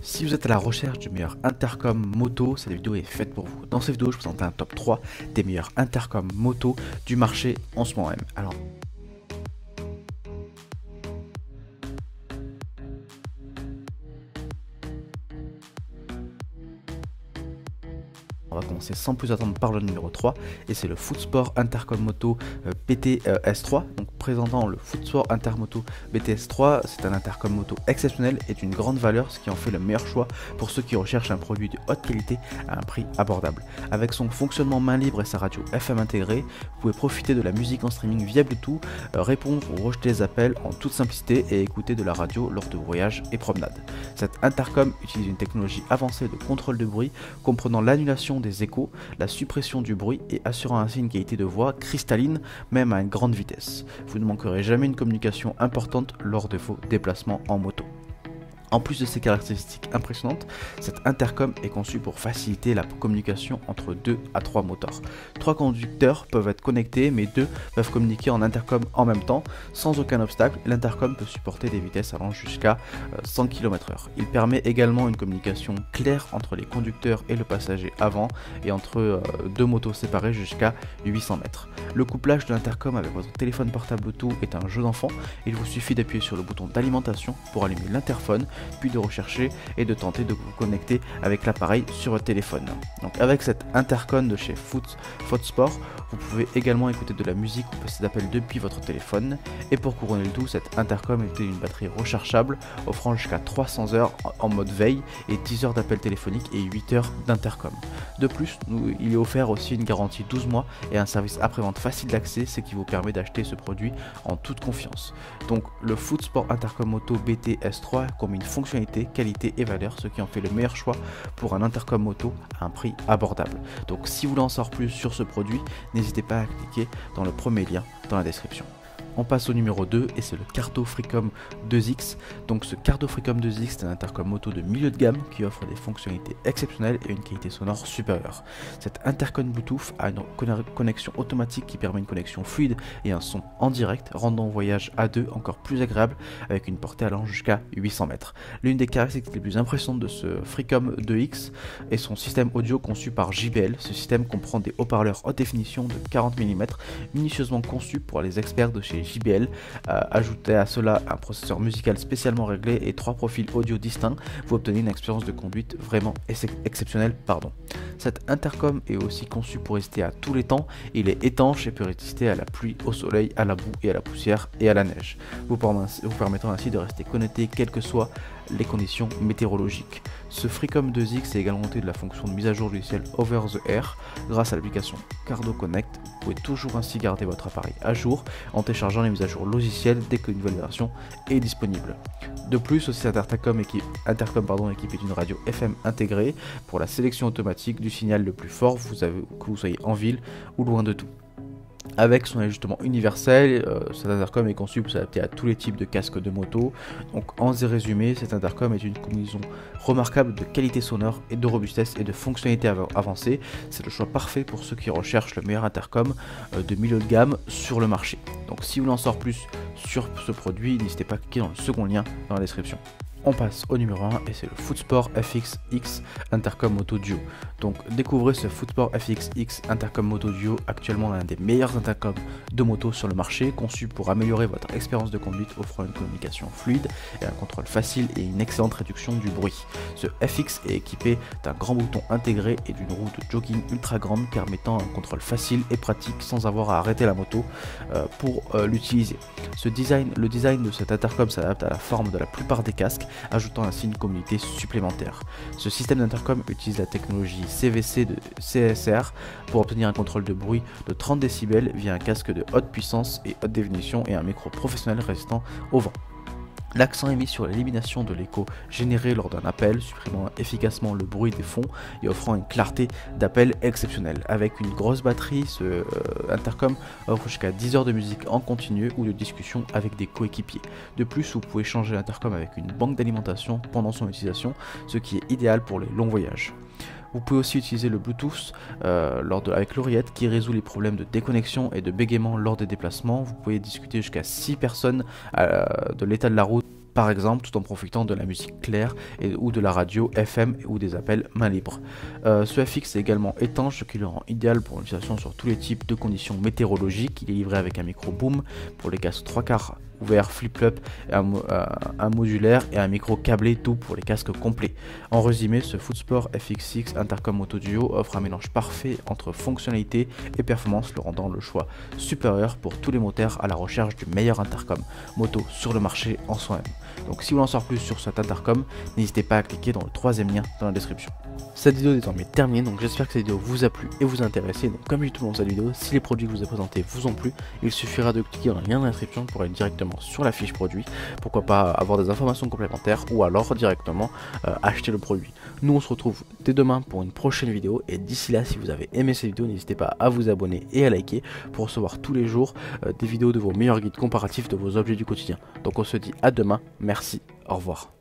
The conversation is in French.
Si vous êtes à la recherche du meilleur intercom moto, cette vidéo est faite pour vous. Dans cette vidéo, je vous présente un top 3 des meilleurs intercom moto du marché en ce moment même. Alors, on va commencer sans plus attendre par le numéro 3 et c'est le Fodsports Intercom Moto BT-S3. Donc présentant le Fodsports Intermoto BT-S3, c'est un intercom moto exceptionnel et d'une grande valeur, ce qui en fait le meilleur choix pour ceux qui recherchent un produit de haute qualité à un prix abordable. Avec son fonctionnement main libre et sa radio FM intégrée, vous pouvez profiter de la musique en streaming via Bluetooth, répondre ou rejeter les appels en toute simplicité et écouter de la radio lors de voyages et promenades. Cet intercom utilise une technologie avancée de contrôle de bruit comprenant l'annulation des échos, la suppression du bruit et assurant ainsi une qualité de voix cristalline même à une grande vitesse. Vous ne manquerez jamais une communication importante lors de vos déplacements en moto. En plus de ses caractéristiques impressionnantes, cet intercom est conçu pour faciliter la communication entre 2 à 3 moteurs. 3 conducteurs peuvent être connectés, mais 2 peuvent communiquer en intercom en même temps. Sans aucun obstacle, l'intercom peut supporter des vitesses allant jusqu'à 100 km/h. Il permet également une communication claire entre les conducteurs et le passager avant et entre deux motos séparées jusqu'à 800 mètres. Le couplage de l'intercom avec votre téléphone portable Bluetooth est un jeu d'enfant. Il vous suffit d'appuyer sur le bouton d'alimentation pour allumer l'interphone, puis de rechercher et de tenter de vous connecter avec l'appareil sur votre téléphone. Donc avec cet intercom de chez Fodsports, vous pouvez également écouter de la musique ou passer d'appels depuis votre téléphone. Et pour couronner le tout, cet intercom est une batterie rechargeable offrant jusqu'à 300 heures en mode veille et 10 heures d'appels téléphoniques et 8 heures d'intercom. De plus, il est offert aussi une garantie 12 mois et un service après-vente facile d'accès, ce qui vous permet d'acheter ce produit en toute confiance. Donc le Fodsports Intercom Moto BT-S3 combine fonctionnalités, qualité et valeur, ce qui en fait le meilleur choix pour un intercom moto à un prix abordable. Donc si vous voulez en savoir plus sur ce produit, n'hésitez pas à cliquer dans le premier lien dans la description. On passe au numéro 2 et c'est le Cardo Freecom 2X. Donc ce Cardo Freecom 2X est un intercom moto de milieu de gamme qui offre des fonctionnalités exceptionnelles et une qualité sonore supérieure. Cet intercom Bluetooth a une connexion automatique qui permet une connexion fluide et un son en direct, rendant le voyage à deux encore plus agréable avec une portée allant jusqu'à 800 mètres. L'une des caractéristiques les plus impressionnantes de ce Freecom 2X est son système audio conçu par JBL. Ce système comprend des haut-parleurs haute définition de 40 mm minutieusement conçus pour les experts de chez JBL, ajoutez à cela un processeur musical spécialement réglé et 3 profils audio distincts, vous obtenez une expérience de conduite vraiment exceptionnelle. Cet intercom est aussi conçu pour résister à tous les temps, il est étanche et peut résister à la pluie, au soleil, à la boue et à la poussière et à la neige, vous permettant ainsi de rester connecté quelles que soient les conditions météorologiques. Ce Freecom 2X est également doté de la fonction de mise à jour logicielle Over the Air grâce à l'application Cardo Connect. Vous pouvez toujours ainsi garder votre appareil à jour en téléchargeant les mises à jour logicielles dès qu'une nouvelle version est disponible. De plus, aussi cet intercom équipé d'une radio FM intégrée pour la sélection automatique du signal le plus fort, que vous soyez en ville ou loin de tout. Avec son ajustement universel, cet intercom est conçu pour s'adapter à tous les types de casques de moto. Donc en résumé, cet intercom est une combinaison remarquable de qualité sonore et de robustesse et de fonctionnalités avancées. C'est le choix parfait pour ceux qui recherchent le meilleur intercom de milieu de gamme sur le marché. Donc si vous en saurez plus sur ce produit, n'hésitez pas à cliquer dans le second lien dans la description. On passe au numéro 1 et c'est le Fodsports FXX Intercom Moto Duo. Donc découvrez ce Fodsports FXX Intercom Moto Duo, actuellement l'un des meilleurs intercoms de moto sur le marché, conçu pour améliorer votre expérience de conduite, offrant une communication fluide et un contrôle facile et une excellente réduction du bruit. Ce FX est équipé d'un grand bouton intégré et d'une roue de jogging ultra grande permettant un contrôle facile et pratique sans avoir à arrêter la moto pour l'utiliser. Le design de cet intercom s'adapte à la forme de la plupart des casques, ajoutant ainsi une communauté supplémentaire. Ce système d'intercom utilise la technologie CVC de CSR pour obtenir un contrôle de bruit de 30 décibels via un casque de haute puissance et haute définition et un micro professionnel résistant au vent. L'accent est mis sur l'élimination de l'écho généré lors d'un appel, supprimant efficacement le bruit des fonds et offrant une clarté d'appel exceptionnelle. Avec une grosse batterie, ce intercom offre jusqu'à 10 heures de musique en continu ou de discussion avec des coéquipiers. De plus, vous pouvez changer l'intercom avec une banque d'alimentation pendant son utilisation, ce qui est idéal pour les longs voyages. Vous pouvez aussi utiliser le Bluetooth avec l'oreillette qui résout les problèmes de déconnexion et de bégaiement lors des déplacements. Vous pouvez discuter jusqu'à 6 personnes de l'état de la route. par exemple, tout en profitant de la musique claire ou de la radio FM ou des appels main libre. Ce FX est également étanche, ce qui le rend idéal pour l'utilisation sur tous les types de conditions météorologiques. Il est livré avec un micro boom pour les casques 3/4 ouvert flip-flop, un modulaire et un micro câblé, tout pour les casques complets. En résumé, ce Fodsports FXX Intercom Auto Duo offre un mélange parfait entre fonctionnalité et performance, le rendant le choix supérieur pour tous les motards à la recherche du meilleur intercom moto sur le marché en soi-même. Donc si vous en savoir plus sur cet intercom, n'hésitez pas à cliquer dans le troisième lien dans la description. Cette vidéo est désormais terminée, donc j'espère que cette vidéo vous a plu et vous a intéressé. Donc comme j'ai tout dans cette vidéo, si les produits que je vous ai présentés vous ont plu, il suffira de cliquer dans le lien dans la description pour aller directement sur la fiche produit, pourquoi pas avoir des informations complémentaires ou alors directement acheter le produit. Nous on se retrouve dès demain pour une prochaine vidéo et d'ici là, si vous avez aimé cette vidéo, n'hésitez pas à vous abonner et à liker pour recevoir tous les jours des vidéos de vos meilleurs guides comparatifs de vos objets du quotidien. Donc on se dit à demain, merci, au revoir.